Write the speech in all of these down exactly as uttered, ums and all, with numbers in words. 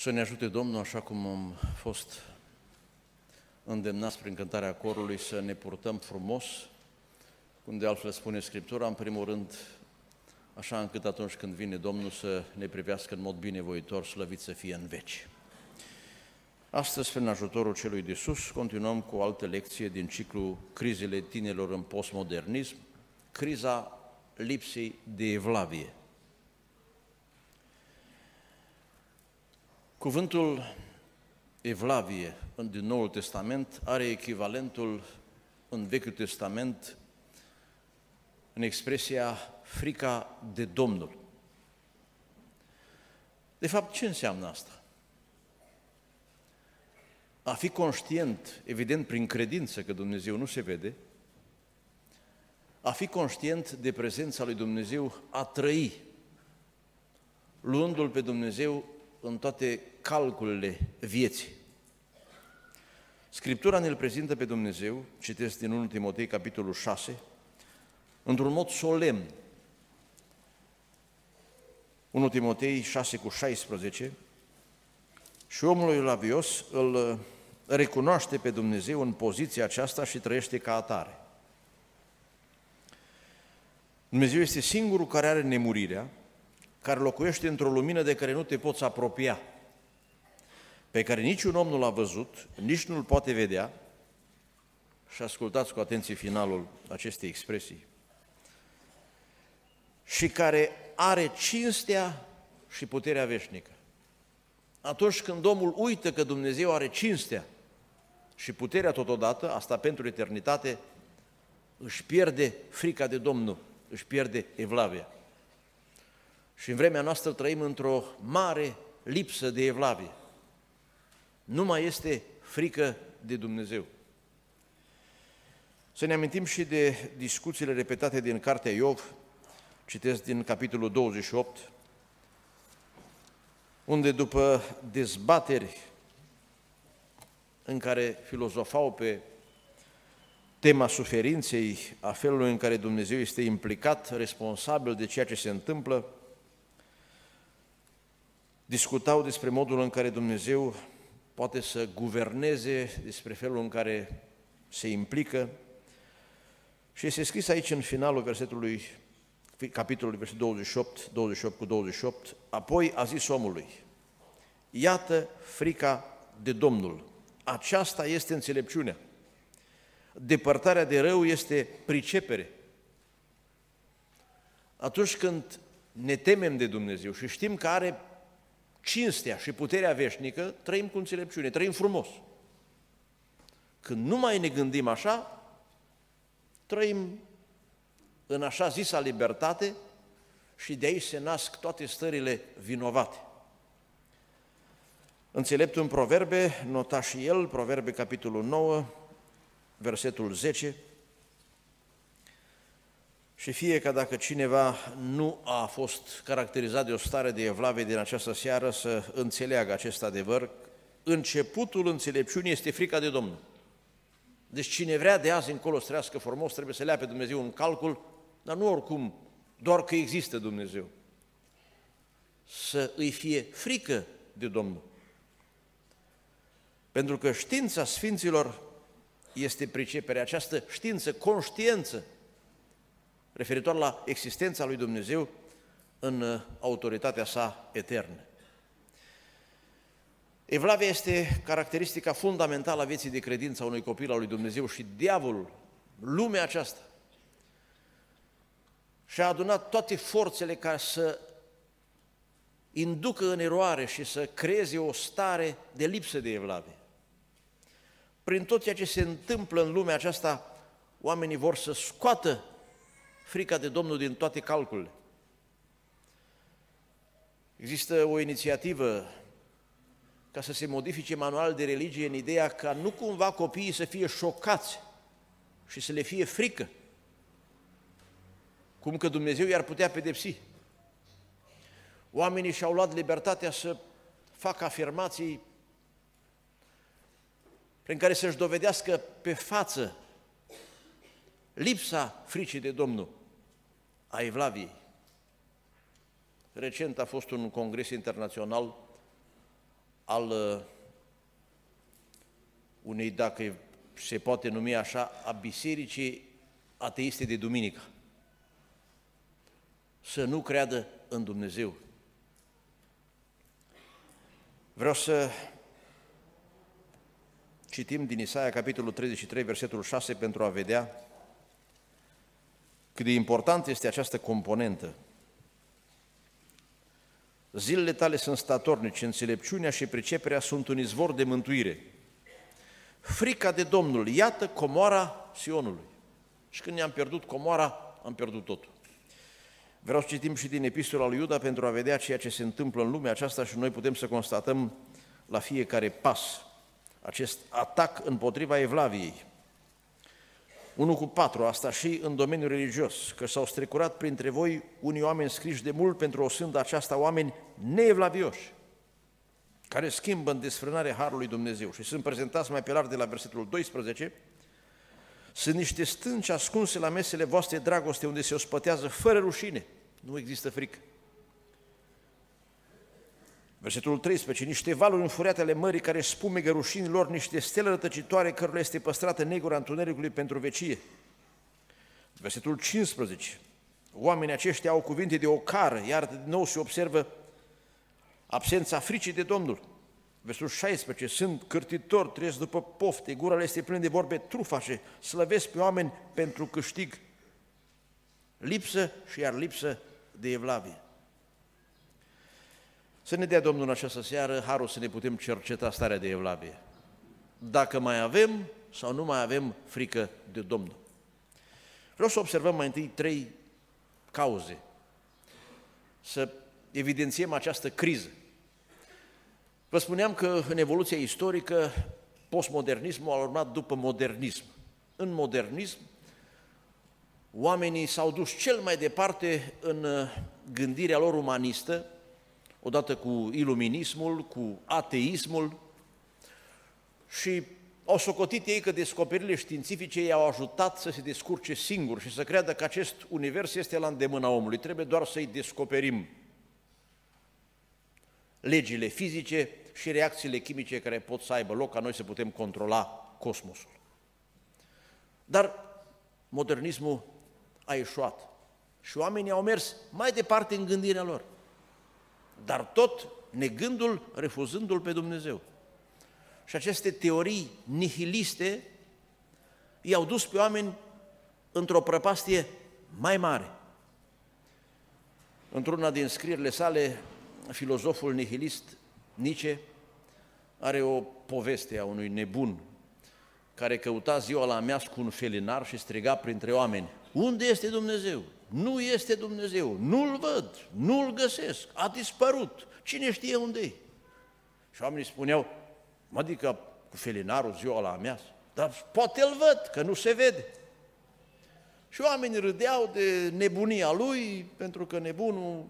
Să ne ajute Domnul, așa cum am fost îndemnați prin cântarea corului, să ne purtăm frumos, cum de altfel spune Scriptura, în primul rând, așa încât atunci când vine Domnul să ne privească în mod binevoitor, slăvit să fie în veci. Astăzi, prin ajutorul celui de sus, continuăm cu o altă lecție din ciclu Crizele tinerilor în postmodernism, criza lipsei de evlavie. Cuvântul evlavie din Noul Testament are echivalentul în Vechiul Testament în expresia frica de Domnul. De fapt, ce înseamnă asta? A fi conștient, evident prin credință că Dumnezeu nu se vede, a fi conștient de prezența lui Dumnezeu, a trăi, luându-L pe Dumnezeu în toate calculele vieții. Scriptura ne-l prezintă pe Dumnezeu, citesc din întâi Timotei, capitolul șase, într-un mod solemn. întâi Timotei șase cu șaisprezece, și omul evlavios îl recunoaște pe Dumnezeu în poziția aceasta și trăiește ca atare. Dumnezeu este singurul care are nemurirea, care locuiește într-o lumină de care nu te poți apropia, pe care niciun om nu l-a văzut, nici nu-l poate vedea, și ascultați cu atenție finalul acestei expresii, și care are cinstea și puterea veșnică. Atunci când omul uită că Dumnezeu are cinstea și puterea totodată, asta pentru eternitate, își pierde frica de Domnul, își pierde evlavia. Și în vremea noastră trăim într-o mare lipsă de evlavie. Nu mai este frică de Dumnezeu. Să ne amintim și de discuțiile repetate din Cartea Iov, citesc din capitolul douăzeci și opt, unde după dezbateri în care filozofau pe tema suferinței, a felului în care Dumnezeu este implicat, responsabil de ceea ce se întâmplă, discutau despre modul în care Dumnezeu poate să guverneze, despre felul în care se implică. Și este scris aici în finalul versetului, capitolului douăzeci și opt, douăzeci și opt cu douăzeci și opt, apoi a zis omului, iată frica de Domnul, aceasta este înțelepciunea, depărtarea de rău este pricepere. Atunci când ne temem de Dumnezeu și știm că are cinstea și puterea veșnică, trăim cu înțelepciune, trăim frumos. Când nu mai ne gândim așa, trăim în așa zisa libertate și de aici se nasc toate stările vinovate. Înțeleptul în Proverbe, nota și el, Proverbe capitolul nouă, versetul zece, și fie că dacă cineva nu a fost caracterizat de o stare de evlavie din această seară, să înțeleagă acest adevăr, începutul înțelepciunii este frica de Domnul. Deci cine vrea de azi încolo să trăiască frumos, trebuie să le ia pe Dumnezeu în calcul, dar nu oricum, doar că există Dumnezeu. Să îi fie frică de Domnul. Pentru că știința sfinților este priceperea, această știință, conștiință, referitor la existența lui Dumnezeu în autoritatea sa eternă. Evlavia este caracteristica fundamentală a vieții de credință a unui copil al lui Dumnezeu și diavolul, lumea aceasta, și-a adunat toate forțele ca să inducă în eroare și să creeze o stare de lipsă de evlavie. Prin tot ceea ce se întâmplă în lumea aceasta, oamenii vor să scoată frica de Domnul din toate calculele. Există o inițiativă ca să se modifice manualul de religie în ideea ca nu cumva copiii să fie șocați și să le fie frică, cum că Dumnezeu i-ar putea pedepsi. Oamenii și-au luat libertatea să facă afirmații prin care să-și dovedească pe față lipsa fricii de Domnul, a evlaviei. Recent a fost un congres internațional al unei, dacă se poate numi așa, a bisericii ateiste de duminică. Să nu creadă în Dumnezeu. Vreau să citim din Isaia, capitolul treizeci și trei, versetul șase, pentru a vedea cât de importantă este această componentă. Zilele tale sunt statornice, înțelepciunea și priceperea sunt un izvor de mântuire. Frica de Domnul, iată comoara Sionului. Și când ne-am pierdut comoara, am pierdut totul. Vreau să citim și din Epistola lui Iuda pentru a vedea ceea ce se întâmplă în lumea aceasta și noi putem să constatăm la fiecare pas acest atac împotriva evlaviei. unu cu patru, asta și în domeniul religios, că s-au strecurat printre voi unii oameni scriși de mult pentru o sândă aceasta, oameni neevlavioși, care schimbă în desfrânare harul lui Dumnezeu. Și sunt prezentați mai pe larg de la versetul doisprezece, sunt niște stânci ascunse la mesele voastre dragoste, unde se ospătează fără rușine. Nu există frică. Versetul treisprezece, niște valuri înfuriate ale mării care spumegă rușinilor, niște stele rătăcitoare cărora este păstrată negura întunericului pentru vecie. Versetul cincisprezece, oamenii aceștia au cuvinte de ocară, iar din nou se observă absența fricii de Domnul. Versul șaisprezece, sunt cârtitori, trăiesc după pofte, gura le este plină de vorbe trufașe, slăvesc pe oameni pentru câștig. Lipsă și iar lipsă de evlavie. Să ne dea Domnul în această seară harul să ne putem cerceta starea de evlavie. Dacă mai avem sau nu mai avem frică de Domnul. Vreau să observăm mai întâi trei cauze. Să evidențiem această criză. Vă spuneam că în evoluția istorică postmodernismul a urmat după modernism. În modernism oamenii s-au dus cel mai departe în gândirea lor umanistă, odată cu iluminismul, cu ateismul, și au socotit ei că descoperirile științifice i-au ajutat să se descurce singuri și să creadă că acest univers este la îndemâna omului, trebuie doar să-i descoperim legile fizice și reacțiile chimice care pot să aibă loc ca noi să putem controla cosmosul. Dar modernismul a ieșuat și oamenii au mers mai departe în gândirea lor, dar tot negându-L, refuzându-L pe Dumnezeu. Și aceste teorii nihiliste i-au dus pe oameni într-o prăpastie mai mare. Într-una din scrierile sale, filozoful nihilist Nietzsche are o poveste a unui nebun care căuta ziua la amiază cu un felinar și striga printre oameni: unde este Dumnezeu? Nu este Dumnezeu, nu-L văd, nu-L găsesc, a dispărut, cine știe unde-i? Și oamenii spuneau, mă adică cu felinarul ziua la amiază, dar poate îl văd, că nu se vede. Și oamenii râdeau de nebunia lui, pentru că nebunul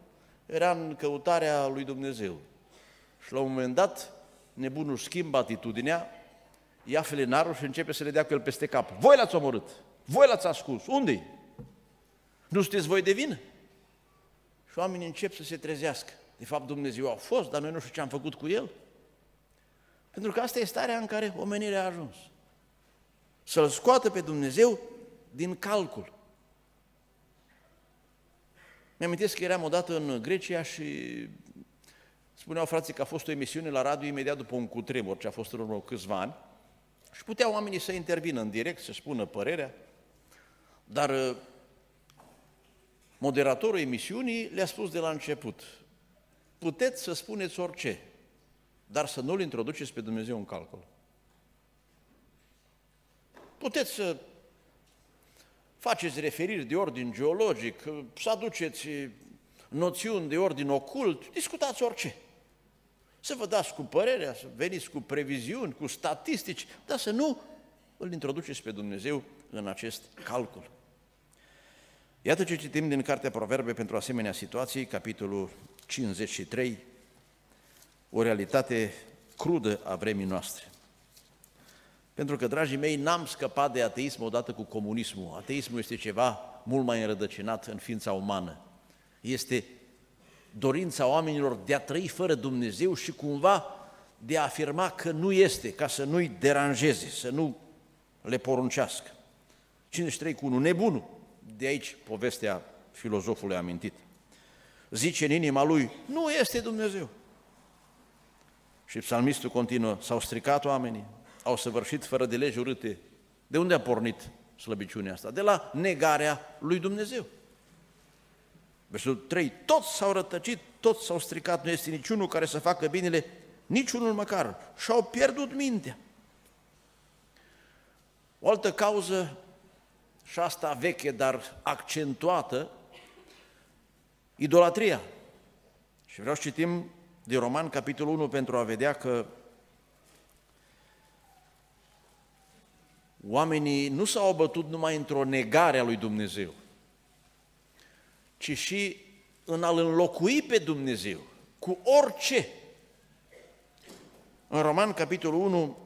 era în căutarea lui Dumnezeu. Și la un moment dat, nebunul schimbă atitudinea, ia felinarul și începe să le dea cu el peste cap. Voi l-ați omorât, voi l-ați ascuns, unde-i? Nu sunteți voi de vină? Și oamenii încep să se trezească. De fapt, Dumnezeu a fost, dar noi nu știu ce am făcut cu El. Pentru că asta e starea în care omenirea a ajuns. Să-L scoată pe Dumnezeu din calcul. Mi-amintesc că eram odată în Grecia și spuneau frații că a fost o emisiune la radio imediat după un cutremur, ce a fost în urmă câțiva ani, și puteau oamenii să intervină în direct, să spună părerea, dar moderatorul emisiunii le-a spus de la început: puteți să spuneți orice, dar să nu-L introduceți pe Dumnezeu în calcul. Puteți să faceți referiri de ordin geologic, să aduceți noțiuni de ordin ocult, discutați orice. Să vă dați cu părerea, să veniți cu previziuni, cu statistici, dar să nu îl introduceți pe Dumnezeu în acest calcul. Iată ce citim din Cartea Proverbe pentru asemenea situații, capitolul cincizeci și trei, o realitate crudă a vremii noastre. Pentru că, dragii mei, n-am scăpat de ateism odată cu comunismul. Ateismul este ceva mult mai înrădăcinat în ființa umană. Este dorința oamenilor de a trăi fără Dumnezeu și cumva de a afirma că nu este, ca să nu-i deranjeze, să nu le poruncească. cincizeci și trei cu unu, nebunul, de aici povestea filozofului amintit, zice în inima lui, nu este Dumnezeu. Și psalmistul continuă, s-au stricat oamenii, au săvârșit fără de legi urâte. De unde a pornit slăbiciunea asta? De la negarea lui Dumnezeu. Versetul trei, toți s-au rătăcit, toți s-au stricat, nu este niciunul care să facă binele, niciunul măcar, și-au pierdut mintea. O altă cauză, și asta veche, dar accentuată, idolatria. Și vreau să citim din Roman, capitolul unu, pentru a vedea că oamenii nu s-au abătut numai într-o negare a lui Dumnezeu, ci și în a-L înlocui pe Dumnezeu cu orice. În Roman, capitolul unu,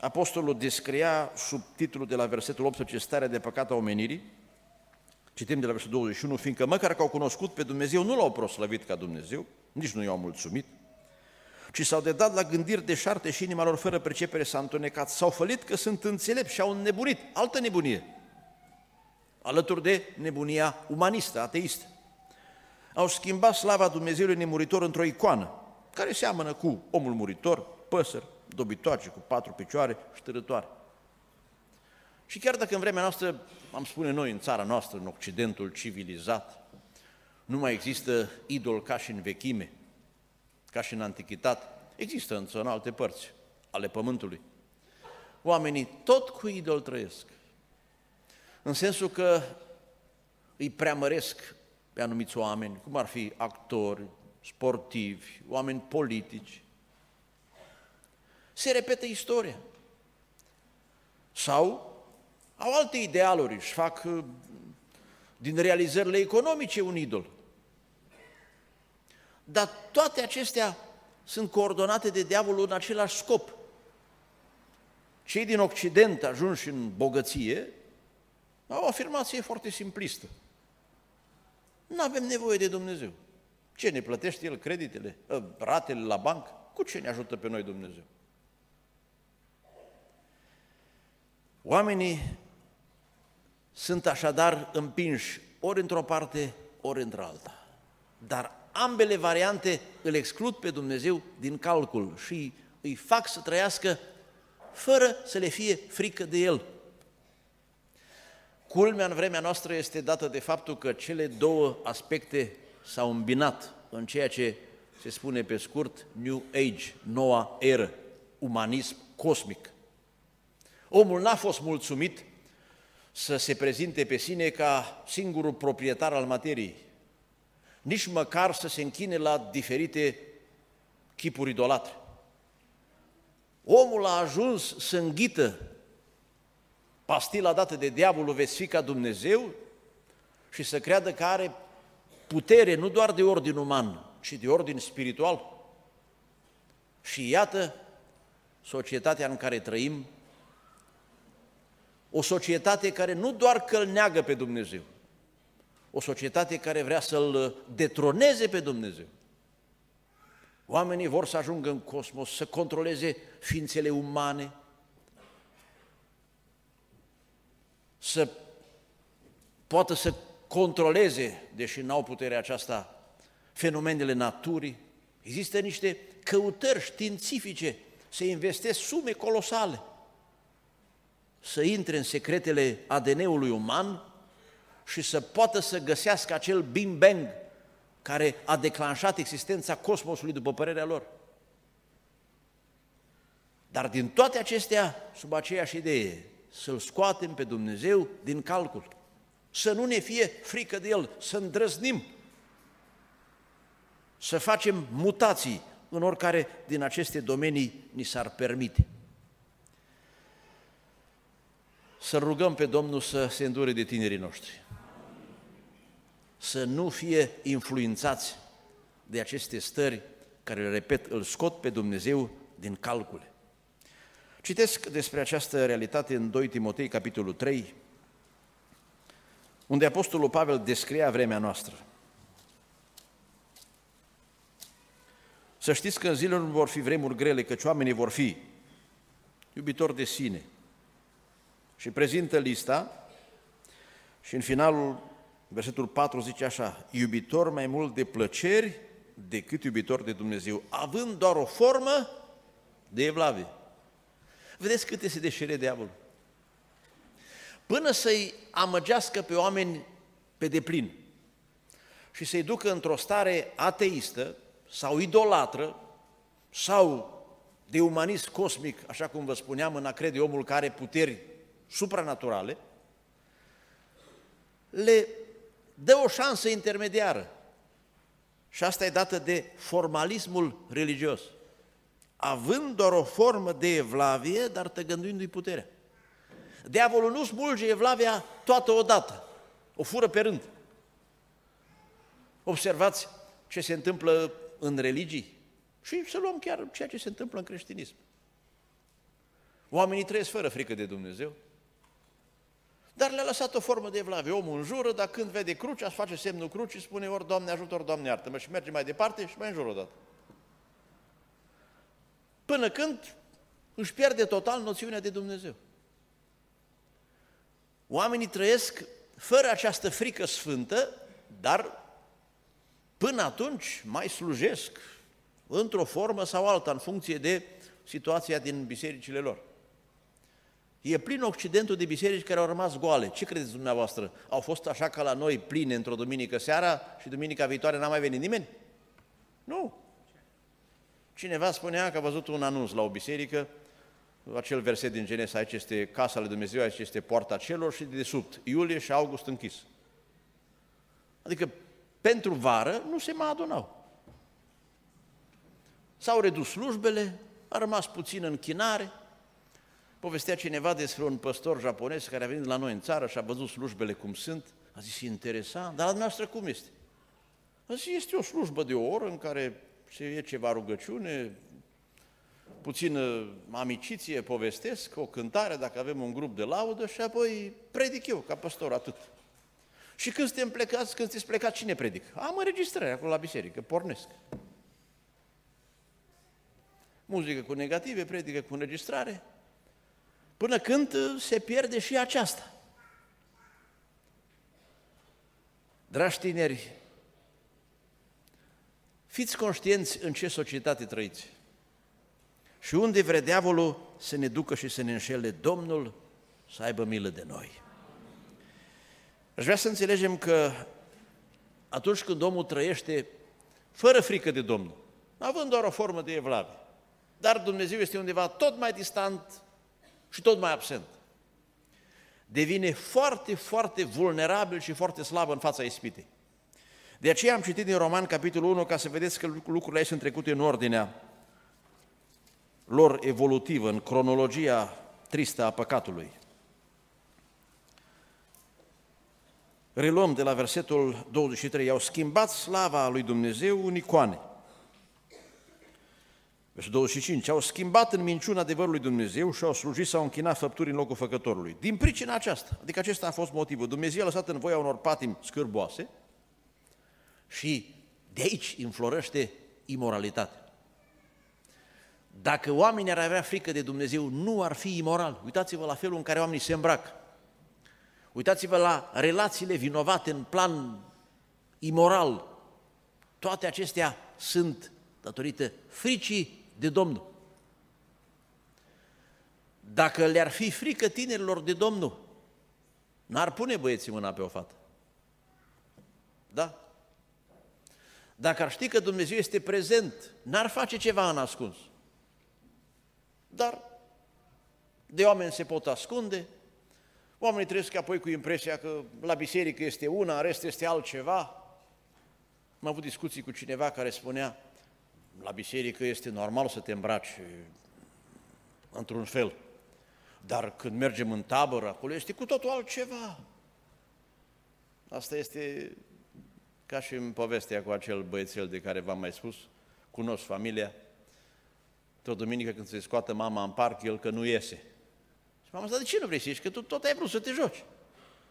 apostolul descria sub titlul de la versetul optsprezece, starea de păcat a omenirii, citim de la versetul douăzeci și unu, fiindcă măcar că au cunoscut pe Dumnezeu, nu L-au proslăvit ca Dumnezeu, nici nu i-au mulțumit, ci s-au dedat la gândiri deșarte și inima lor fără percepere s-a întunecat, s-au fălit că sunt înțelepți și au înnebunit, altă nebunie, alături de nebunia umanistă, ateistă. Au schimbat slava Dumnezeului nemuritor într-o icoană, care seamănă cu omul muritor, păsări, dobitoace cu patru picioare, ștârătoare. Și chiar dacă în vremea noastră, am spune noi, în țara noastră, în Occidentul civilizat, nu mai există idol ca și în vechime, ca și în antichitate, există însă în alte părți ale pământului. Oamenii tot cu idol trăiesc, în sensul că îi preamăresc pe anumiți oameni, cum ar fi actori, sportivi, oameni politici. Se repetă istoria. Sau au alte idealuri, își fac din realizările economice un idol. Dar toate acestea sunt coordonate de diavolul în același scop. Cei din Occident ajunși în bogăție au o afirmație foarte simplistă. Nu avem nevoie de Dumnezeu. Ce ne plătește El creditele, ratele la bancă? Cu ce ne ajută pe noi Dumnezeu? Oamenii sunt așadar împinși ori într-o parte, ori într-alta. Dar ambele variante îl exclud pe Dumnezeu din calcul și îi fac să trăiască fără să le fie frică de El. Culmea în vremea noastră este dată de faptul că cele două aspecte s-au îmbinat în ceea ce se spune pe scurt New Age, noua eră, umanism cosmic. Omul n-a fost mulțumit să se prezinte pe sine ca singurul proprietar al materiei, nici măcar să se închine la diferite chipuri idolatre. Omul a ajuns să înghită pastila dată de diavolul, veți fi ca Dumnezeu, și să creadă că are putere nu doar de ordin uman, ci de ordin spiritual. Și iată societatea în care trăim, o societate care nu doar că îl neagă pe Dumnezeu, o societate care vrea să-L detroneze pe Dumnezeu. Oamenii vor să ajungă în cosmos, să controleze ființele umane, să poată să controleze, deși n-au puterea aceasta, fenomenele naturii. Există niște căutări științifice, se investesc sume colosale să intre în secretele A D N-ului uman și să poată să găsească acel Big Bang care a declanșat existența cosmosului, după părerea lor. Dar din toate acestea, sub aceeași idee, să-L scoatem pe Dumnezeu din calcul, să nu ne fie frică de El, să îndrăznim, să facem mutații în oricare din aceste domenii ni s-ar permite. Să rugăm pe Domnul să se îndure de tinerii noștri, să nu fie influențați de aceste stări care, repet, îl scot pe Dumnezeu din calcule. Citesc despre această realitate în doi Timotei, capitolul trei, unde apostolul Pavel descria vremea noastră. Să știți că în zilele vor fi vremuri grele, căci oamenii vor fi iubitori de sine. Și prezintă lista și în finalul versetul patru zice așa: iubitor mai mult de plăceri decât iubitor de Dumnezeu, având doar o formă de evlavie. Vedeți cât este de șiret diavolul. Până să-i amăgească pe oameni pe deplin și să-i ducă într-o stare ateistă sau idolatră sau de umanism cosmic, așa cum vă spuneam, în a crede omul care are puteri supranaturale, le dă o șansă intermediară. Și asta e dată de formalismul religios. Având doar o formă de evlavie, dar tăgăduindu-i puterea. Diavolul nu smulge evlavia toată odată, o fură pe rând. Observați ce se întâmplă în religii și să luăm chiar ceea ce se întâmplă în creștinism. Oamenii trăiesc fără frică de Dumnezeu, dar le-a lăsat o formă de evlavie. Omul înjură, dar când vede crucea, face semnul crucii, spune ori Doamne ajută, ori Doamne iartă-mă și merge mai departe și mai înjură odată. Până când își pierde total noțiunea de Dumnezeu. Oamenii trăiesc fără această frică sfântă, dar până atunci mai slujesc într-o formă sau alta, în funcție de situația din bisericile lor. E plin Occidentul de biserici care au rămas goale. Ce credeți dumneavoastră? Au fost așa ca la noi pline într-o duminică seara și duminica viitoare n-a mai venit nimeni? Nu. Cineva spunea că a văzut un anunț la o biserică, acel verset din Genesa, aici este casa lui Dumnezeu, aici este poarta celor și de desubt, iulie și august închis. Adică pentru vară nu se mai adunau. S-au redus slujbele, a rămas puțin închinare. Povestea cineva despre un păstor japonez care a venit la noi în țară și a văzut slujbele cum sunt, a zis, interesant, dar la noastră cum este? A zis, este o slujbă de o oră în care se e ceva rugăciune, puțină amiciție, povestesc, o cântare, dacă avem un grup de laudă și apoi predic eu, ca păstor, atât. Și când suntem plecați, când sunteți plecați, cine predic? Am înregistrare acolo la biserică, pornesc. Muzică cu negative, predică cu înregistrare, până când se pierde și aceasta. Dragi tineri, fiți conștienți în ce societate trăiți și unde vrea diavolul să ne ducă și să ne înșele. Domnul să aibă milă de noi. Aș vrea să înțelegem că atunci când omul trăiește fără frică de Domnul, având doar o formă de evlavie, dar Dumnezeu este undeva tot mai distant și tot mai absent, devine foarte, foarte vulnerabil și foarte slab în fața ispitei. De aceea am citit din Roman, capitolul unu, ca să vedeți că lucrurile aici sunt trecute în ordinea lor evolutivă, în cronologia tristă a păcatului. Reluăm de la versetul douăzeci și trei. I-au schimbat slava lui Dumnezeu în icoane. Versetul douăzeci și cinci. Au schimbat în minciuna adevărului Dumnezeu și au slujit, s-au închinat făpturi în locul făcătorului. Din pricina aceasta, adică acesta a fost motivul. Dumnezeu a lăsat în voia unor patimi scârboase și de aici înflorăște imoralitatea. Dacă oamenii ar avea frică de Dumnezeu, nu ar fi imoral. Uitați-vă la felul în care oamenii se îmbracă. Uitați-vă la relațiile vinovate în plan imoral. Toate acestea sunt datorită fricii de Domnul. Dacă le-ar fi frică tinerilor de Domnul, n-ar pune băieții mâna pe o fată. Da? Dacă ar ști că Dumnezeu este prezent, n-ar face ceva în ascuns. Dar de oameni se pot ascunde, oamenii trăiesc apoi cu impresia că la biserică este una, în rest este altceva. Am avut discuții cu cineva care spunea, la biserică este normal să te îmbraci într-un fel, dar când mergem în tabără, acolo este cu totul altceva. Asta este ca și în povestea cu acel băiețel de care v-am mai spus, cunosc familia. O duminică când se scoată mama în parc, el că nu iese. Și mama, dar de ce nu vrei să ieși? Că tu tot ai vrut să te joci.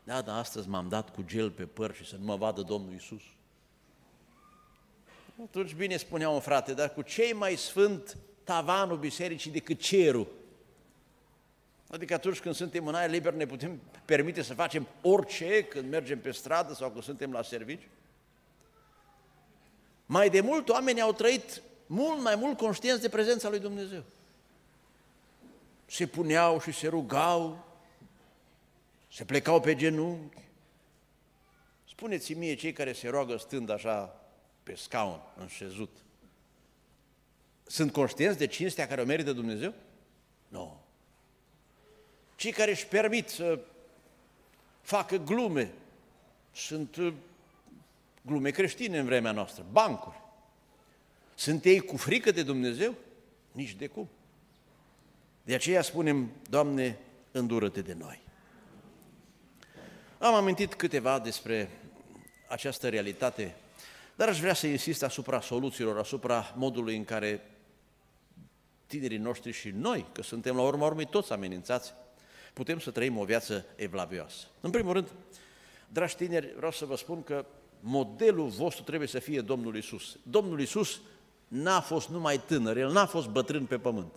Da, dar astăzi m-am dat cu gel pe păr și să nu mă vadă Domnul Iisus. Atunci bine spunea un frate, dar cu ce e mai sfânt tavanul bisericii decât cerul? Adică atunci când suntem în aer liber ne putem permite să facem orice când mergem pe stradă sau când suntem la serviciu. Mai de mult oamenii au trăit mult mai mult conștienți de prezența lui Dumnezeu. Se puneau și se rugau, se plecau pe genunchi. Spuneți-mi mie cei care se roagă stând așa pe scaun, înșezut, sunt conștienți de cinstea care o merită Dumnezeu? Nu. Cei care își permit să facă glume, sunt glume creștine în vremea noastră, bancuri. Sunt ei cu frică de Dumnezeu? Nici de cum. De aceea spunem, Doamne, îndură-te de noi. Am amintit câteva despre această realitate, dar aș vrea să insist asupra soluțiilor, asupra modului în care tinerii noștri și noi, că suntem la urma urmei toți amenințați, putem să trăim o viață evlavioasă. În primul rând, dragi tineri, vreau să vă spun că modelul vostru trebuie să fie Domnul Iisus. Domnul Iisus n-a fost numai tânăr, El n-a fost bătrân pe pământ.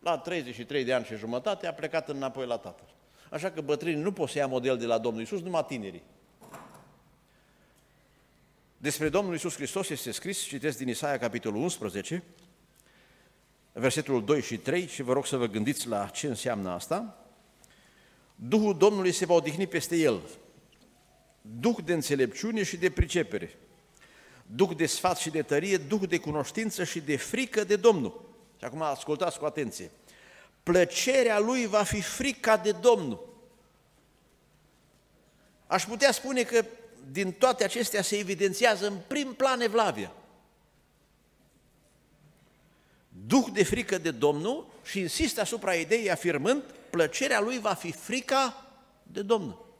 La treizeci și trei de ani și jumătate a plecat înapoi la Tatăl. Așa că bătrânii nu pot să ia model de la Domnul Iisus, numai tinerii. Despre Domnul Iisus Hristos este scris, citesc din Isaia, capitolul unsprezece, versetul doi și trei, și vă rog să vă gândiți la ce înseamnă asta. Duhul Domnului se va odihni peste el, Duh de înțelepciune și de pricepere, Duh de sfat și de tărie, Duh de cunoștință și de frică de Domnul. Și acum ascultați cu atenție. Plăcerea lui va fi frica de Domnul. Aș putea spune că din toate acestea se evidențiază în prim plan evlavia. Duh de frică de Domnul, și insist asupra ideii afirmând, plăcerea lui va fi frica de Domnul.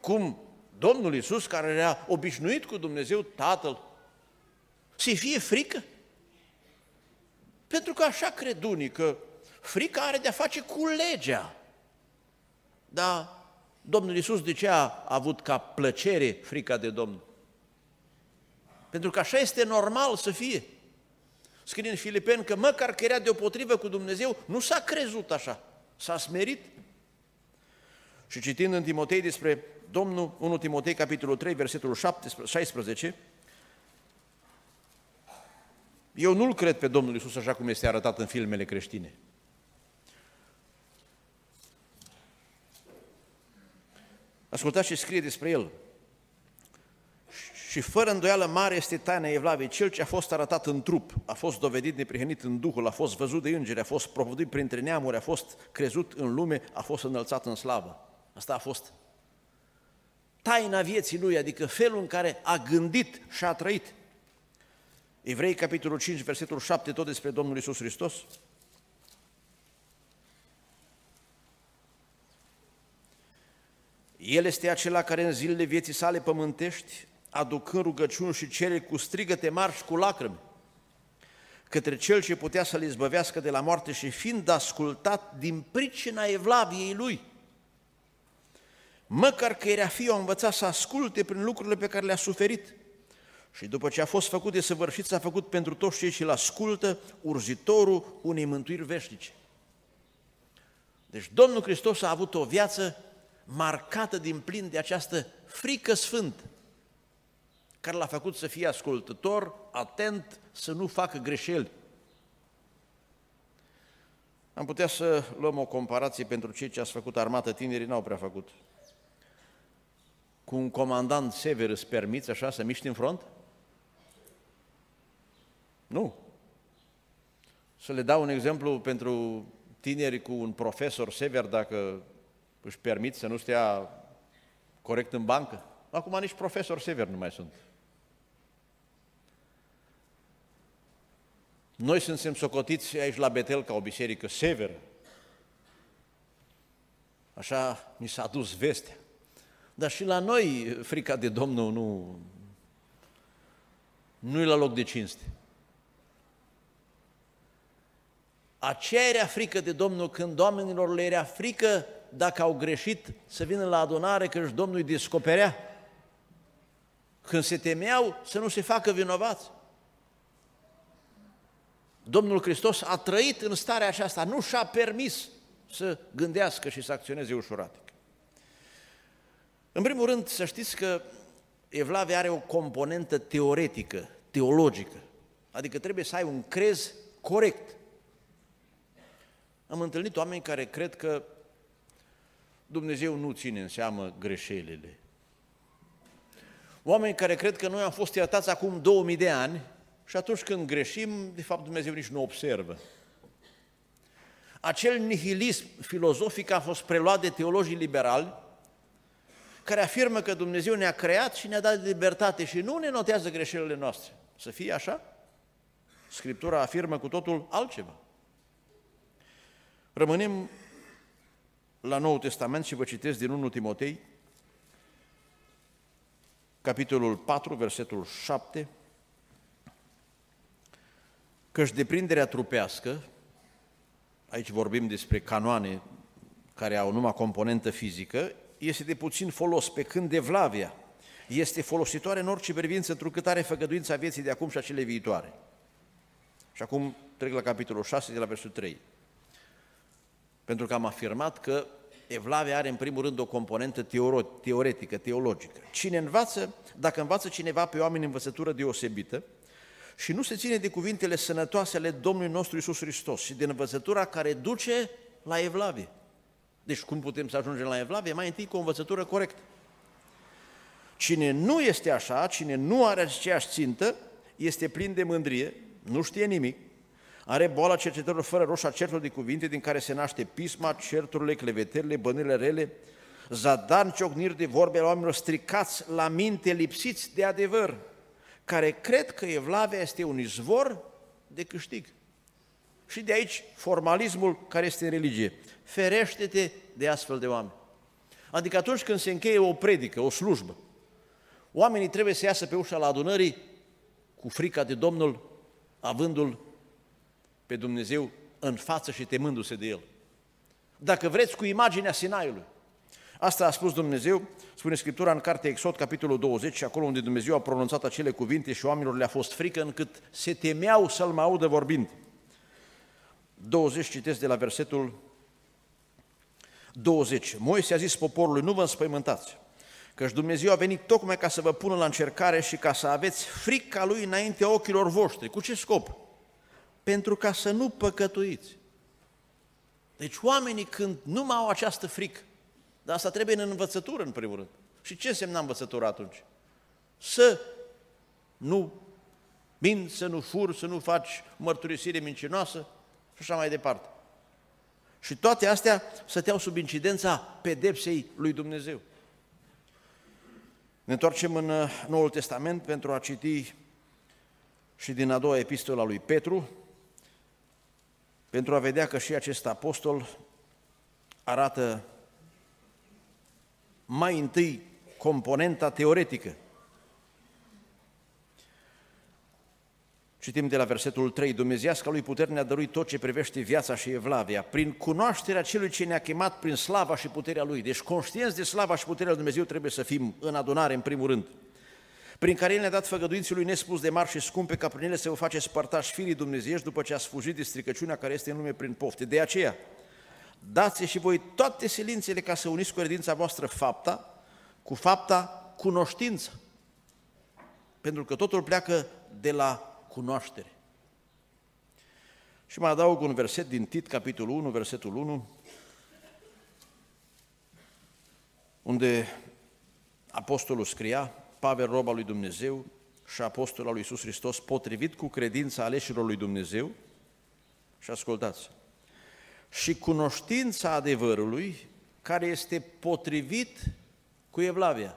Cum Domnul Iisus, care era obișnuit cu Dumnezeu Tatăl, să-i fie frică? Pentru că așa cred unii, că frica are de-a face cu legea. Dar Domnul Iisus de ce a avut ca plăcere frica de Domnul? Pentru că așa este normal să fie. Scrie în Filipeni că măcar că era deopotrivă cu Dumnezeu, nu s-a crezut așa, s-a smerit. Și citind în Timotei despre Domnul, întâi Timotei, capitolul trei, versetul șaisprezece, eu nu-L cred pe Domnul Iisus așa cum este arătat în filmele creștine. Ascultați ce scrie despre El. Și fără îndoială mare este taina evlaviei, cel ce a fost arătat în trup, a fost dovedit neprihănit în Duhul, a fost văzut de îngeri, a fost propovăduit printre neamuri, a fost crezut în lume, a fost înălțat în slavă. Asta a fost taina vieții lui, adică felul în care a gândit și a trăit. Evrei, capitolul cinci, versetul șapte, tot despre Domnul Iisus Hristos. El este acela care în zilele vieții sale pământești, aducând rugăciuni și cereri cu strigăte mari și cu lacrimi, către Cel ce putea să-L izbăvească de la moarte și fiind ascultat din pricina evlaviei Lui. Măcar că era fiu, a învățat să asculte prin lucrurile pe care le-a suferit. Și după ce a fost făcut de săvârșit, s-a făcut pentru toți cei ce îl ascultă, urzitorul unei mântuiri veșnice. Deci Domnul Hristos a avut o viață marcată din plin de această frică sfântă, care l-a făcut să fie ascultător, atent, să nu facă greșeli. Am putea să luăm o comparație pentru cei ce ați făcut armată, tinerii n-au prea făcut. Cu un comandant sever îți permiți așa să miști în front? Nu. Să le dau un exemplu pentru tineri cu un profesor sever, dacă își permit să nu stea corect în bancă. Acum nici profesori severi nu mai sunt. Noi suntem socotiți aici la Betel ca o biserică severă. Așa mi s-a dus vestea. Dar și la noi frica de Domnul nu, nu e la loc de cinste. Aceea era frică de Domnul când oamenilor le era frică dacă au greșit să vină la adunare că își Domnul îi descoperea. când se temeau să nu se facă vinovați. Domnul Hristos a trăit în starea aceasta, nu și-a permis să gândească și să acționeze ușuratic. În primul rând, să știți că evlavia are o componentă teoretică, teologică, adică trebuie să ai un crez corect. Am întâlnit oameni care cred că Dumnezeu nu ține în seamă greșelile. Oameni care cred că noi am fost iertați acum două mii de ani și atunci când greșim, de fapt Dumnezeu nici nu observă. Acel nihilism filozofic a fost preluat de teologii liberali care afirmă că Dumnezeu ne-a creat și ne-a dat libertate și nu ne notează greșelile noastre. Să fie așa? Scriptura afirmă cu totul altceva. Rămânem la Noul Testament și vă citesc din întâi Timotei, capitolul patru, versetul șapte, căci deprinderea trupească, aici vorbim despre canoane care au numai componentă fizică, este de puțin folos, pe când evlavia este folositoare în orice privință, întrucât are făgăduința vieții de acum și a celei viitoare. Și acum trec la capitolul șase, de la versul trei. Pentru că am afirmat că evlavia are în primul rând o componentă teoretică, teologică. Cine învață, dacă învață cineva pe oameni învățătură deosebită și nu se ține de cuvintele sănătoase ale Domnului nostru Iisus Hristos și de învățătura care duce la evlavie. Deci cum putem să ajungem la evlavie? Mai întâi cu o învățătură corectă. Cine nu este așa, cine nu are aceeași țintă, este plin de mândrie, nu știe nimic, are boala cercetărilor fără rost și a certului de cuvinte din care se naște pisma, certurile, cleveterile, bănurile rele, zadarni ciocniri de vorbe ale oamenilor stricați la minte, lipsiți de adevăr, care cred că evlavia este un izvor de câștig. Și de aici formalismul care este în religie. Ferește-te de astfel de oameni. Adică atunci când se încheie o predică, o slujbă, oamenii trebuie să iasă pe ușa la adunării cu frica de Domnul, avându-L pe Dumnezeu în față și temându-se de El. Dacă vreți, cu imaginea Sinaiului. Asta a spus Dumnezeu, spune Scriptura în cartea Exod, capitolul douăzeci, acolo unde Dumnezeu a pronunțat acele cuvinte și oamenilor le-a fost frică încât se temeau să-L mai audă vorbind. douăzeci, citesc de la versetul douăzeci. Moise a zis poporului, nu vă înspăimântați, căci Dumnezeu a venit tocmai ca să vă pună la încercare și ca să aveți frica Lui înaintea ochilor voștri. Cu ce scop? Pentru ca să nu păcătuiți. Deci oamenii când nu mai au această frică, dar asta trebuie în învățătură în primul rând. Și ce însemna învățătura atunci? Să nu minți, să nu furi, să nu faci mărturisire mincinoasă și așa mai departe. Și toate astea să te iau sub incidența pedepsei lui Dumnezeu. Ne întoarcem în Noul Testament pentru a citi și din a doua epistola lui Petru, pentru a vedea că și acest apostol arată mai întâi componenta teoretică. Citim de la versetul trei, Dumnezeiasca lui putere ne-a dăruit tot ce privește viața și evlavia, prin cunoașterea Celui ce ne-a chemat prin slava și puterea Lui. Deci conștienți de slava și puterea lui Dumnezeu trebuie să fim în adunare în primul rând. Prin care El ne-a dat făgăduinții Lui nespus de mari și scumpe, ca prin ele să vă faceți părtași firii dumnezeiești după ce ați fugit de stricăciunea care este în lume prin pofte. De aceea, dați și voi toate silințele ca să uniți cu credința voastră fapta, cu fapta cunoștința. Pentru că totul pleacă de la cunoaștere. Și mai adaug un verset din Tit, capitolul unu, versetul unu, unde apostolul scria, Pavel, rob al lui Dumnezeu și apostol al lui Iisus Hristos, potrivit cu credința aleșilor lui Dumnezeu, și ascultați, și cunoștința adevărului care este potrivit cu evlavia.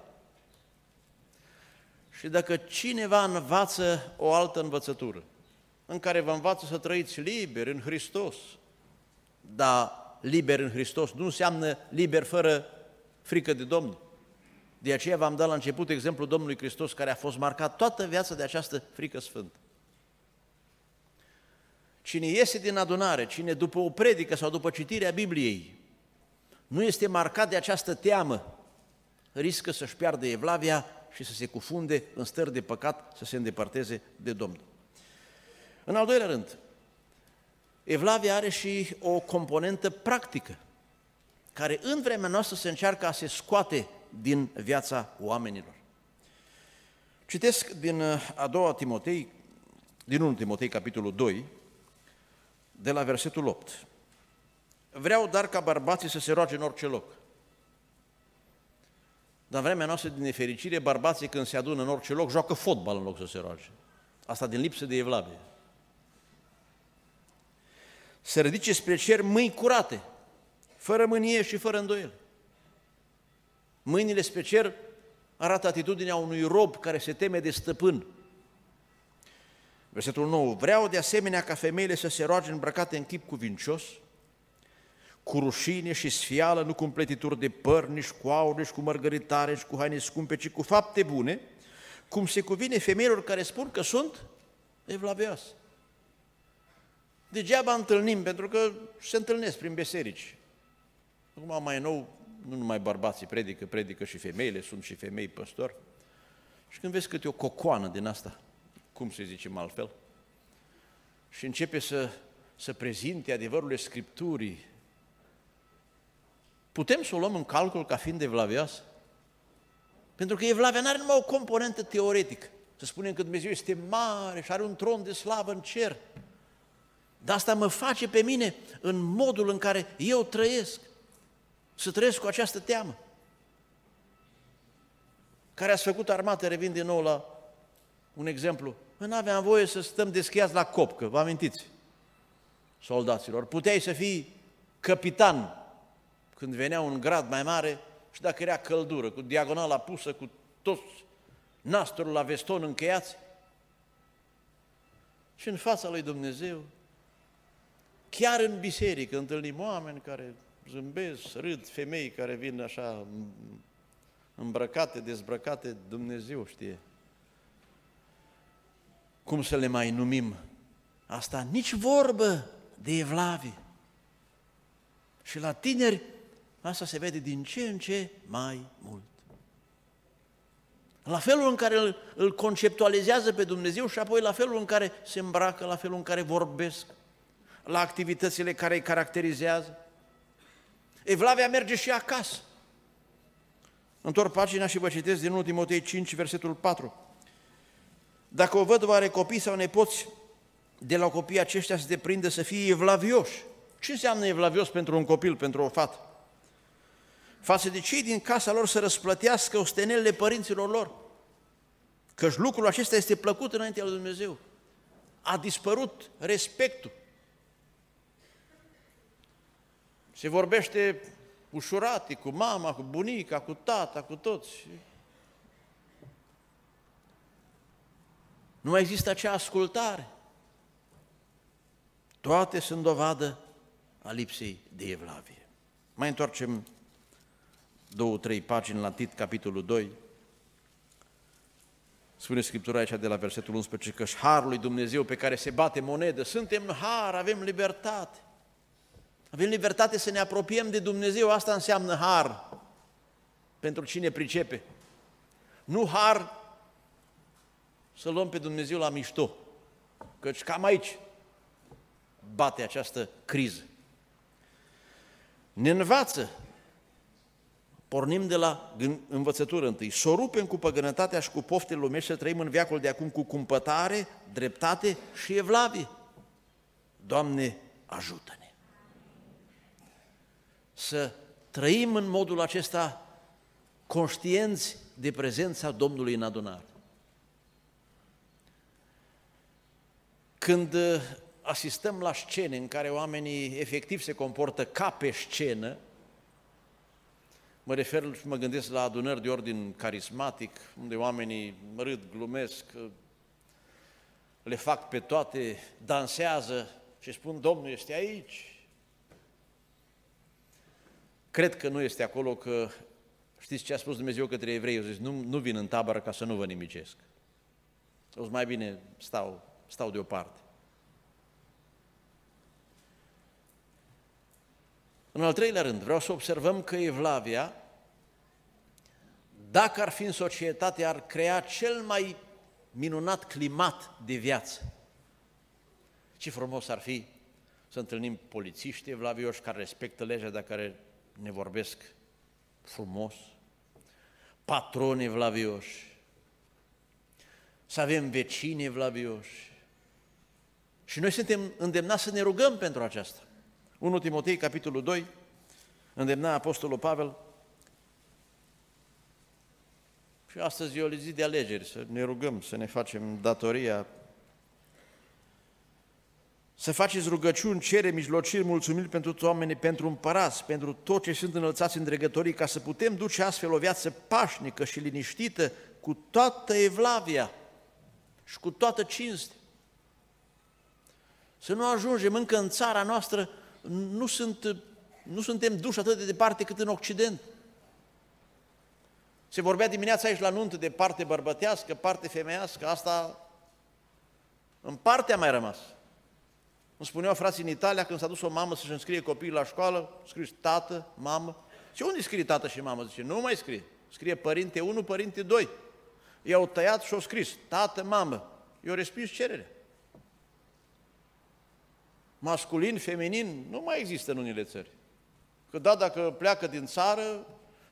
Și dacă cineva învață o altă învățătură, în care vă învață să trăiți liber în Hristos, dar liber în Hristos nu înseamnă liber fără frică de Domnul. De aceea v-am dat la început exemplul Domnului Hristos, care a fost marcat toată viața de această frică sfântă. Cine iese din adunare, cine după o predică sau după citirea Bibliei, nu este marcat de această teamă, riscă să-și piardă evlavia și să se cufunde în stări de păcat, să se îndepărteze de Domnul. În al doilea rând, evlavia are și o componentă practică, care în vremea noastră se încearcă a se scoate din viața oamenilor. Citesc din a doua Timotei, din întâi Timotei, capitolul doi, de la versetul opt. Vreau dar ca bărbații să se roage în orice loc. Dar în vremea noastră, din nefericire, bărbații când se adună în orice loc, joacă fotbal în loc să se roage. Asta din lipsă de evlavie. Se ridice spre cer mâini curate, fără mânie și fără îndoiel. Mâinile spre cer arată atitudinea unui rob care se teme de stăpân. Versetul nouă. Vreau de asemenea ca femeile să se roage îmbrăcate în chip cuvincios, cu rușine și sfială, nu cu împletituri de păr, nici cu aur, nici cu mărgăritare, nici cu haine scumpe, ci cu fapte bune, cum se cuvine femeilor care spun că sunt evlavioase. Degeaba întâlnim, pentru că se întâlnesc prin biserici. Acum mai nou, nu numai bărbații predică, predică și femeile, sunt și femei păstori. Și când vezi câte o cocoană din asta, cum să zicem altfel, și începe să, să prezinte adevărurile Scripturii, putem să o luăm în calcul ca fiind evlavioasă? Pentru că evlavia nu are numai o componentă teoretică. Să spunem că Dumnezeu este mare și are un tron de slavă în cer. Dar asta mă face pe mine în modul în care eu trăiesc. Să trăiesc cu această teamă. Care ați făcut armată, revin din nou la un exemplu. Nu aveam voie să stăm deschiați la copcă, vă amintiți? Soldaților, puteai să fii capitan când venea un grad mai mare și dacă era căldură, cu diagonala pusă, cu toți nastrul la veston încheiați. Și în fața lui Dumnezeu, chiar în biserică, întâlnim oameni care zâmbesc, râd, femei care vin așa îmbrăcate, dezbrăcate, Dumnezeu știe. Cum să le mai numim? Asta nici vorbă de evlavie. Și la tineri asta se vede din ce în ce mai mult. La felul în care îl, îl conceptualizează pe Dumnezeu și apoi la felul în care se îmbracă, la felul în care vorbesc, la activitățile care îi caracterizează. Evlavia merge și acasă. Întorc pagina și vă citesc din întâi Timotei cinci, versetul patru. Dacă o văduvă are copii sau nepoți, de la copiii aceștia se deprinde să fie evlavioși. Ce înseamnă evlavios pentru un copil, pentru o fată? Față de cei din casa lor să răsplătească ostenelele părinților lor, căci lucrul acesta este plăcut înaintea lui Dumnezeu. A dispărut respectul. Se vorbește ușurat, cu mama, cu bunica, cu tata, cu toți. Nu mai există acea ascultare. Toate sunt dovadă a lipsei de evlavie. Mai întoarcem două, trei pagini la Tit, capitolul doi. Spune Scriptura aici de la versetul unsprezece, că harul lui Dumnezeu pe care se bate monedă, suntem în har, avem libertate. Avem libertate să ne apropiem de Dumnezeu, asta înseamnă har pentru cine pricepe. Nu har să luăm pe Dumnezeu la mișto, căci cam aici bate această criză. Ne învață, pornim de la învățătură întâi, să o rupem cu păgânătatea și cu poftele lumești, să trăim în veacul de acum cu cumpătare, dreptate și evlavie. Doamne, ajută-ne! Să trăim în modul acesta conștienți de prezența Domnului în adunare. Când asistăm la scene în care oamenii efectiv se comportă ca pe scenă, mă refer și mă gândesc la adunări de ordin carismatic, unde oamenii râd, glumesc, le fac pe toate, dansează și spun, Domnul este aici. Cred că nu este acolo că, știți ce a spus Dumnezeu către evrei? Eu zic, nu, nu vin în tabără ca să nu vă nimicesc. O mai bine stau, stau deoparte. În al treilea rând, vreau să observăm că evlavia dacă ar fi în societate, ar crea cel mai minunat climat de viață. Ce frumos ar fi să întâlnim polițiști evlavioși care respectă legea, dar care ne vorbesc frumos, patroni evlavioși, să avem vecini evlavioși. Și noi suntem îndemnați să ne rugăm pentru aceasta. întâi Timotei, capitolul doi, îndemna Apostolul Pavel. Și astăzi e o zi de alegeri, să ne rugăm, să ne facem datoria. Să faceți rugăciuni, cere, mijlociri, mulțumiri pentru oamenii, pentru împărați, pentru tot ce sunt înălțați în dregătorii, ca să putem duce astfel o viață pașnică și liniștită, cu toată evlavia și cu toată cinste. Să nu ajungem încă în țara noastră, nu, sunt, nu suntem duși atât de departe cât în Occident. Se vorbea dimineața aici la nuntă de parte bărbătească, parte femeiască, asta în parte a mai rămas. Îmi spuneau frații în Italia, când s-a dus o mamă să-și înscrie copiii la școală, scrie tată, mamă. Și unde scrie tată și mamă? Zice, nu mai scrie. Scrie părinte unu, părinte doi. I-au tăiat și au scris tată, mamă. I-au respins cererea. Masculin, feminin, nu mai există în unele țări. Că da, dacă pleacă din țară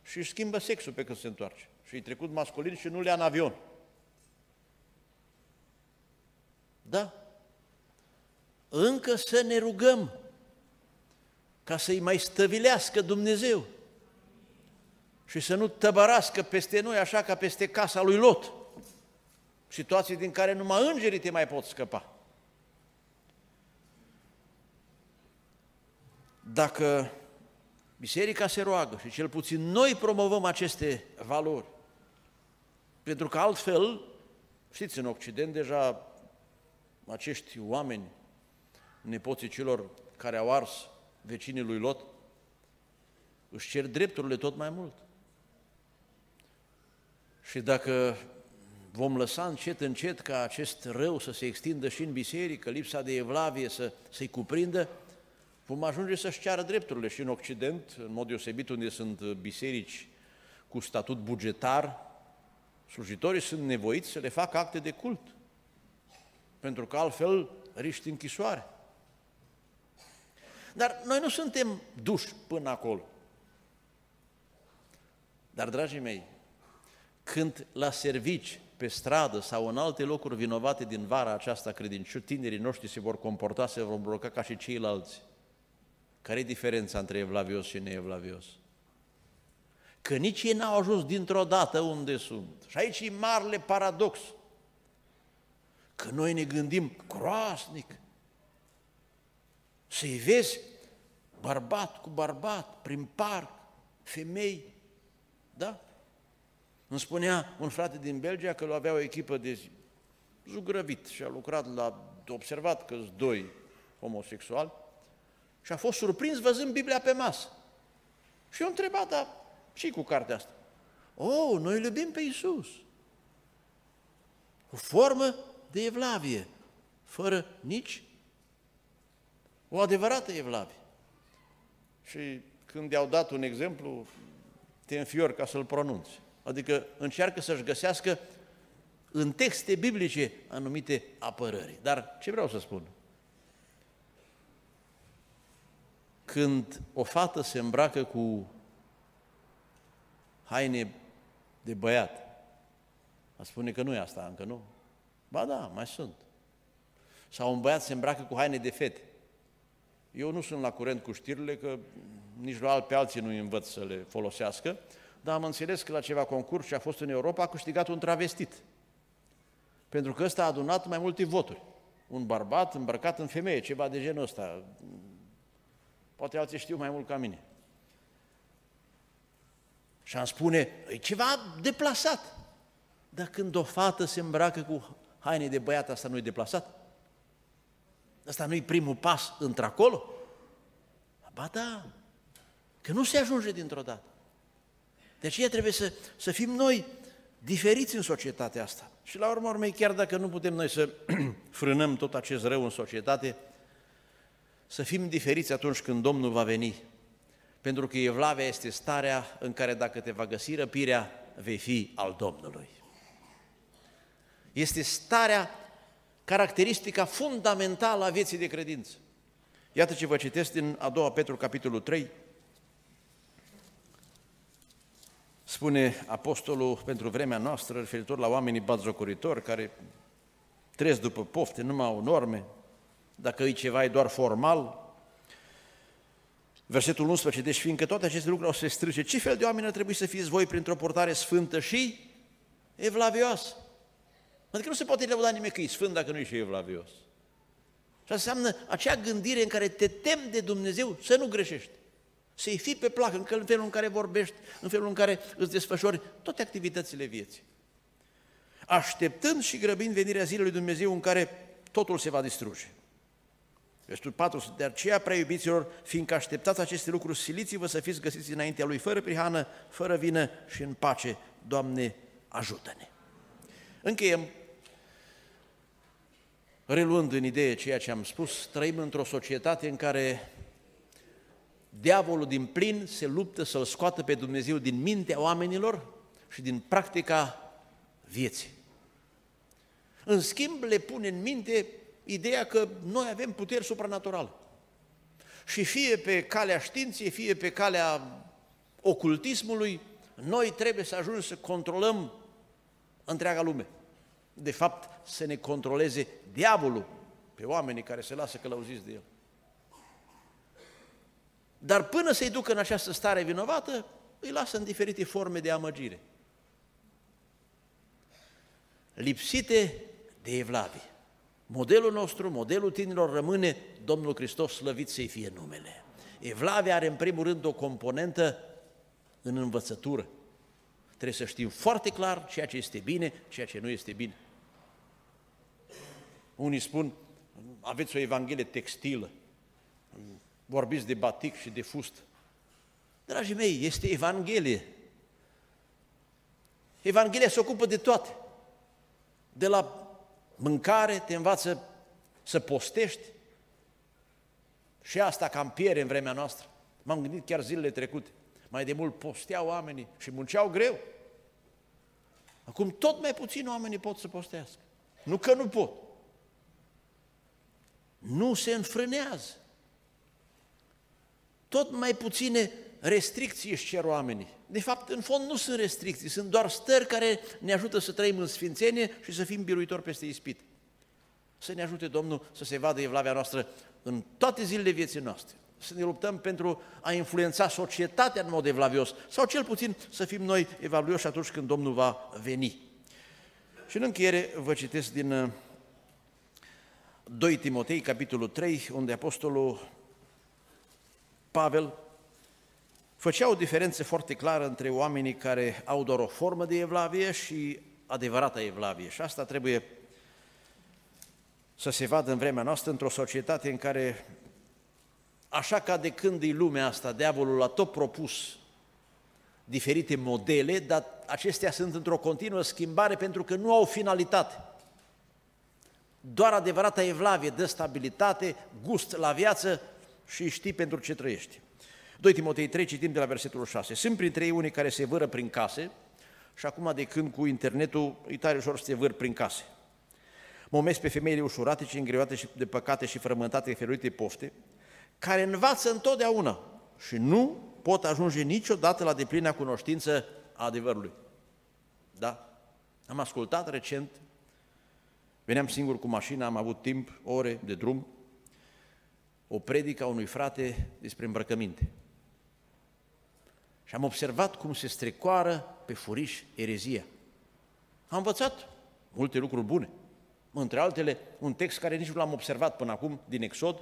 și își schimbă sexul pe când se întoarce. Și e trecut masculin și nu le ia în avion. Da. Încă să ne rugăm ca să-i mai stăvilească Dumnezeu și să nu tăbărască peste noi așa ca peste casa lui Lot. Situații din care numai îngerii te mai pot scăpa. Dacă biserica se roagă și cel puțin noi promovăm aceste valori, pentru că altfel, știți, în Occident deja acești oameni, nepoții celor care au ars vecinii lui Lot, își cer drepturile tot mai mult. Și dacă vom lăsa încet, încet ca acest rău să se extindă și în biserică, lipsa de evlavie să se cuprindă, vom ajunge să-și ceară drepturile și în Occident, în mod deosebit unde sunt biserici cu statut bugetar, slujitorii sunt nevoiți să le facă acte de cult, pentru că altfel riști închisoare. Dar noi nu suntem duși până acolo. Dar, dragii mei, când la servici, pe stradă sau în alte locuri vinovate din vara aceasta, credincioși, tinerii noștri se vor comporta, se vor îmbrăca ca și ceilalți. Care e diferența între evlavios și neevlavios? Că nici ei n-au ajuns dintr-o dată unde sunt. Și aici e marele paradox. Că noi ne gândim groaznic. Să-i vezi bărbat cu bărbat, prin parc, femei, da? Îmi spunea un frate din Belgia că l-avea o echipă de zugrăvit și a lucrat la, observat că sunt doi homosexuali și a fost surprins văzând Biblia pe masă. Și eu întrebat, dar ce-i cu cartea asta? Oh, noi îl iubim pe Iisus. O formă de evlavie, fără nici o adevărată evlavie. Și când i-au dat un exemplu, te înfiori ca să-l pronunți. Adică încearcă să-și găsească în texte biblice anumite apărări. Dar ce vreau să spun? Când o fată se îmbracă cu haine de băiat, a spune că nu e asta încă, nu? Ba da, mai sunt. Sau un băiat se îmbracă cu haine de fete. Eu nu sunt la curent cu știrile, că nici la pe alții nu-i învăț să le folosească, dar am înțeles că la ceva concurs ce a fost în Europa a câștigat un travestit. Pentru că ăsta a adunat mai multe voturi. Un bărbat îmbrăcat în femeie, ceva de genul ăsta. Poate alții știu mai mult ca mine. Și am spune, e ceva deplasat. Dar când o fată se îmbracă cu haine de băiat, asta nu-i deplasat? Asta nu-i primul pas într-acolo? Ba da, că nu se ajunge dintr-o dată. De aceea trebuie să, să fim noi diferiți în societatea asta. Și la urma urmei, chiar dacă nu putem noi să frânăm tot acest rău în societate, să fim diferiți atunci când Domnul va veni. Pentru că evlavia este starea în care dacă te va găsi răpirea, vei fi al Domnului. Este starea, caracteristica fundamentală a vieții de credință. Iată ce vă citesc din a doua Petru, capitolul trei. Spune apostolul pentru vremea noastră, referitor la oamenii batjocoritori care trăiesc după pofte, nu mai au norme, dacă e ceva e doar formal. Versetul unsprezece, deci fiindcă toate aceste lucruri au să se strâge, ce fel de oameni ar trebui să fiți voi printr-o portare sfântă și evlavioasă? Adică nu se poate lăuda nimeni că e sfânt dacă nu e și evlavios. Și înseamnă acea gândire în care te temi de Dumnezeu să nu greșești, să-i fii pe plac în felul în care vorbești, în felul în care îți desfășori toate activitățile vieții. Așteptând și grăbind venirea zilei lui Dumnezeu în care totul se va distruge. Versetul patru, de aceea, prea iubiților, fiindcă așteptați aceste lucruri, siliți-vă să fiți găsiți înaintea Lui, fără prihană, fără vină și în pace. Doamne, ajută-ne! Încheiem, reluând în idee ceea ce am spus, trăim într-o societate în care diavolul din plin se luptă să-L scoată pe Dumnezeu din mintea oamenilor și din practica vieții. În schimb, le pune în minte ideea că noi avem puteri supranaturale. Și fie pe calea științei, fie pe calea ocultismului, noi trebuie să ajungem să controlăm întreaga lume. De fapt, să ne controleze diavolul pe oamenii care se lasă călăuziți de el. Dar până să-i ducă în această stare vinovată, îi lasă în diferite forme de amăgire. Lipsite de evlavie. Modelul nostru, modelul tinerilor rămâne Domnul Hristos, slăvit să-i fie numele. Evlavia are în primul rând o componentă în învățătură. Trebuie să știm foarte clar ceea ce este bine, ceea ce nu este bine. Unii spun, aveți o evanghelie textilă, vorbiți de batic și de fust. Dragii mei, este evanghelie. Evanghelia se ocupă de toate. De la mâncare, te învață să postești. Și asta cam pierde în vremea noastră. M-am gândit chiar zilele trecute. Mai de mult posteau oamenii și munceau greu. Acum tot mai puțin oamenii pot să postească. Nu că nu pot. Nu se înfrânează. Tot mai puține restricții își cer oamenii. De fapt, în fond nu sunt restricții, sunt doar stări care ne ajută să trăim în sfințenie și să fim biruitori peste ispit. Să ne ajute Domnul să se vadă evlavia noastră în toate zilele vieții noastre. Să ne luptăm pentru a influența societatea în mod evlavios, sau cel puțin să fim noi evlavioși atunci când Domnul va veni. Și în încheiere vă citesc din doi Timotei, capitolul trei, unde apostolul Pavel făcea o diferență foarte clară între oamenii care au doar o formă de evlavie și adevărata evlavie. Și asta trebuie să se vadă în vremea noastră, într-o societate în care, așa ca de când e lumea asta, diavolul a tot propus diferite modele, dar acestea sunt într-o continuă schimbare pentru că nu au finalitate. Doar adevărata evlavie dă stabilitate, gust la viață și știi pentru ce trăiești. doi Timotei trei, citim de la versetul șase. Sunt printre ei unii care se vâră prin case și acum de când cu internetul îi tare ușor să se vâr prin case. Momesc pe femeile ușurate și îngreuate și de păcate și frământate felurite pofte, care învață întotdeauna și nu pot ajunge niciodată la deplina cunoștință a adevărului. Da? Am ascultat recent, veneam singur cu mașina, am avut timp, ore de drum, o predică a unui frate despre îmbrăcăminte. Și am observat cum se strecoară pe furiș erezia. Am învățat multe lucruri bune. Între altele, un text care nici nu l-am observat până acum, din Exod,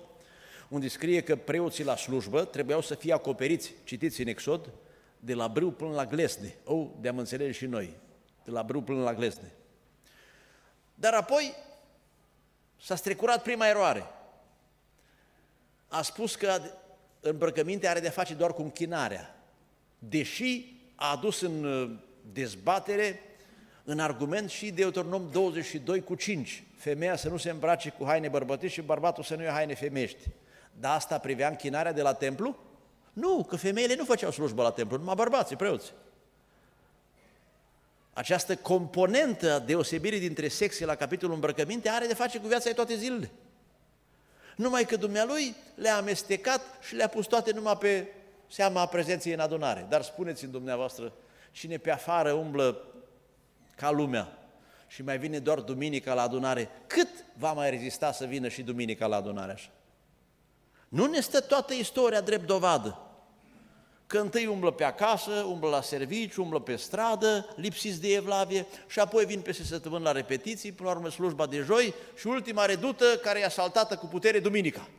unde scrie că preoții la slujbă trebuiau să fie acoperiți, citiți în Exod, de la brâu până la glezne. Oh, de-am înțeles și noi, de la brâu până la glezne. Dar apoi s-a strecurat prima eroare. A spus că îmbrăcămintea are de-a face doar cu închinarea, deși a adus în dezbatere, în argument și Deuteronom douăzeci și doi cu cinci, femeia să nu se îmbrace cu haine bărbătești și bărbatul să nu ia haine femești. Dar asta privea închinarea de la templu? Nu, că femeile nu făceau slujbă la templu, numai bărbații, preoți. Această componentă a deosebirii dintre sexe la capitolul îmbrăcăminte are de face cu viața ei toate zilele. Numai că dumnealui le-a amestecat și le-a pus toate numai pe seama prezenței în adunare. Dar spuneți-mi dumneavoastră, cine pe afară umblă ca lumea și mai vine doar duminica la adunare, cât va mai rezista să vină și duminica la adunare așa? Nu ne stă toată istoria drept dovadă. Că întâi umblă pe acasă, umblă la serviciu, umblă pe stradă, lipsiți de evlavie, și apoi vin peste săptămâni la repetiții, până la urmă slujba de joi și ultima redută care e asaltată cu putere duminica.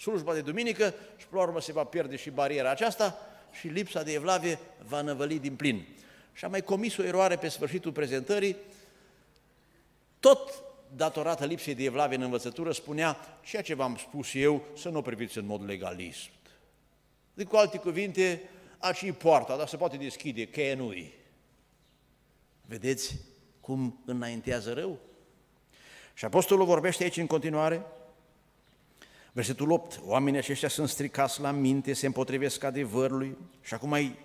Slujba de duminică și până la urmă se va pierde și bariera aceasta și lipsa de evlavie va năvăli din plin. Și am mai comis o eroare pe sfârșitul prezentării, tot datorată lipsei de evlavie în învățătură, spunea ceea ce v-am spus eu, să nu o priviți în mod legalist. Deci, cu alte cuvinte, aici e poarta, dar se poate deschide, cheia nu-i. Vedeți cum înaintează rău? Și apostolul vorbește aici în continuare, versetul opt, oamenii aceștia sunt stricați la minte, se împotrivesc adevărului, și acum ai,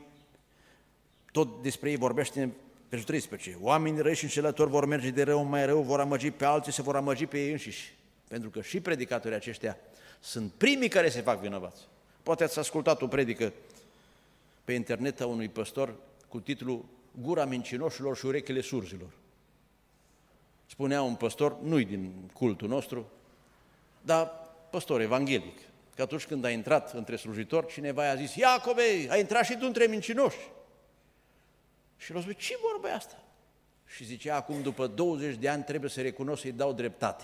tot despre ei vorbește în versetul treisprezece, oamenii răi și înșelători vor merge de rău mai rău, vor amăgi pe alții, se vor amăgi pe ei înșiși, pentru că și predicatorii aceștia sunt primii care se fac vinovați. Poate ați ascultat o predică pe internet a unui păstor cu titlul Gura mincinoșilor și urechile surzilor. Spunea un păstor, nu-i din cultul nostru, dar păstor evanghelic, că atunci când a intrat între slujitori, cineva i-a zis, Iacobe, ai intrat și tu între mincinoși. Și l-a zis, ce vorba e asta? Și zicea, acum după douăzeci de ani trebuie să recunosc să-i dau dreptate.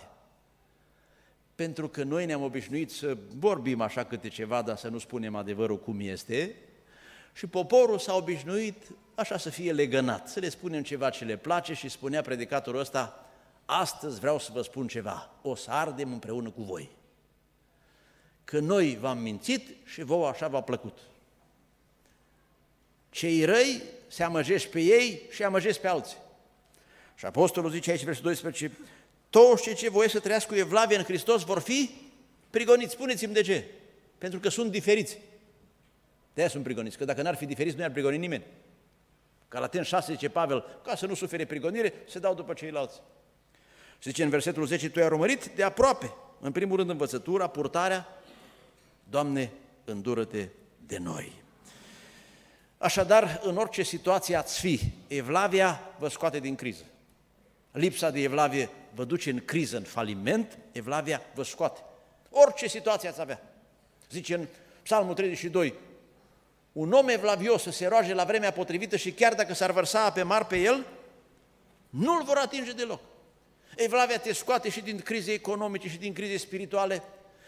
Pentru că noi ne-am obișnuit să vorbim așa câte ceva, dar să nu spunem adevărul cum este, și poporul s-a obișnuit așa să fie legănat, să le spunem ceva ce le place și spunea predicatorul ăsta, astăzi vreau să vă spun ceva, o să ardem împreună cu voi. Că noi v-am mințit și vouă așa v-a plăcut. Cei răi se amăgește pe ei și amăgește pe alții. Și apostolul zice aici, versul doisprezece, toți cei ce voie să trăiască cu evlavie în Hristos vor fi prigoniți. Spuneți-mi de ce? Pentru că sunt diferiți. De-aia sunt prigoniți, că dacă n-ar fi diferiți, nu ar prigoni nimeni. Galateni șase zice Pavel, ca să nu sufere prigonire, se dau după ceilalți. Și zice în versetul zece, tu i-ai urmărit de aproape, în primul rând învățătura, purtarea, Doamne, îndură-te de noi. Așadar, în orice situație ați fi, evlavia vă scoate din criză. Lipsa de evlavie vă duce în criză, în faliment, evlavia vă scoate. Orice situație ați avea. Zice în Psalmul treizeci și doi, un om evlavios să se roage la vremea potrivită și chiar dacă s-ar vărsa ape mari pe el, nu-l vor atinge deloc. Evlavia te scoate și din crize economice și din crize spirituale,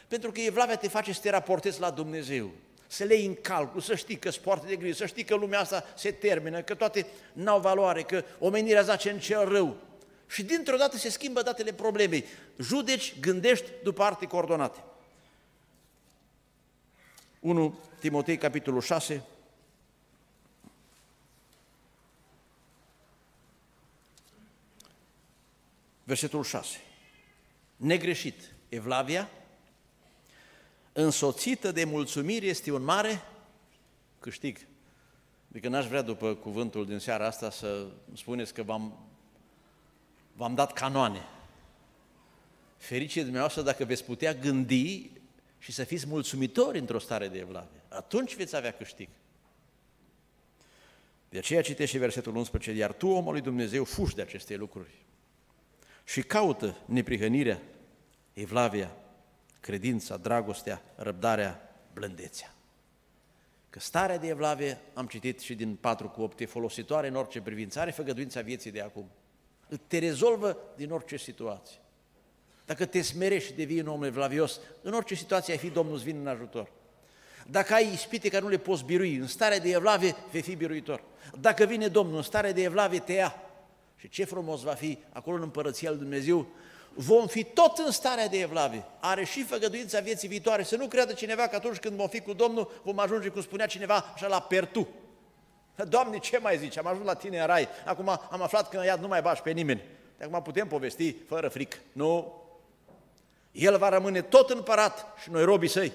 pentru că evlavia te face să te raportezi la Dumnezeu, să le iei în calcul, să știi că-s poartă de grijă, să știi că lumea asta se termină, că toate n-au valoare, că omenirea zace în cel rău. Și dintr-o dată se schimbă datele problemei. Judeci, gândești după arte coordonate. întâi Timotei, capitolul șase. Versetul șase. Negreșit, evlavia, însoțită de mulțumire, este un mare câștig. Adică n-aș vrea după cuvântul din seara asta să spuneți că v-am... V-am dat canoane. Ferice dumneavoastră dacă veți putea gândi și să fiți mulțumitori într-o stare de evlavie. Atunci veți avea câștig. De aceea citește versetul unsprezece, iar tu, omul lui Dumnezeu, fugi de aceste lucruri și caută neprihănirea, evlavia, credința, dragostea, răbdarea, blândețea. Că starea de evlavie, am citit și din patru cu opt, e folositoare în orice privință, are făgăduința vieții de acum. Te rezolvă din orice situație. Dacă te smerești și devii un om evlavios, în orice situație ai fi, Domnul îți vine în ajutor. Dacă ai ispite care nu le poți birui, în starea de evlavie vei fi biruitor. Dacă vine Domnul în starea de evlavie, te ia. Și ce frumos va fi acolo în Împărăția lui Dumnezeu, vom fi tot în starea de evlavie. Are și făgăduința vieții viitoare. Să nu creadă cineva că atunci când vom fi cu Domnul, vom ajunge, cum spunea cineva, așa la pertu. Doamne, ce mai zici? Am ajuns la tine în rai, acum am aflat că în iad nu mai bași pe nimeni. De acum putem povesti fără frică. Nu. El va rămâne tot împărat și noi robii săi.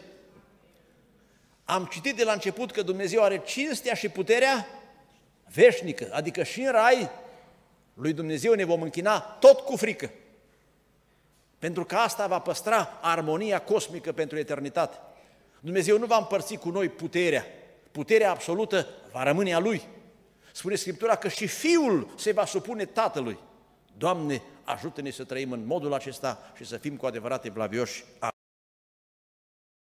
Am citit de la început că Dumnezeu are cinstea și puterea veșnică, adică și în rai lui Dumnezeu ne vom închina tot cu frică, pentru că asta va păstra armonia cosmică pentru eternitate. Dumnezeu nu va împărți cu noi puterea, puterea absolută va rămâne a Lui. Spune Scriptura că și Fiul se va supune Tatălui. Doamne, ajută-ne să trăim în modul acesta și să fim cu adevărat evlavioși. Amin.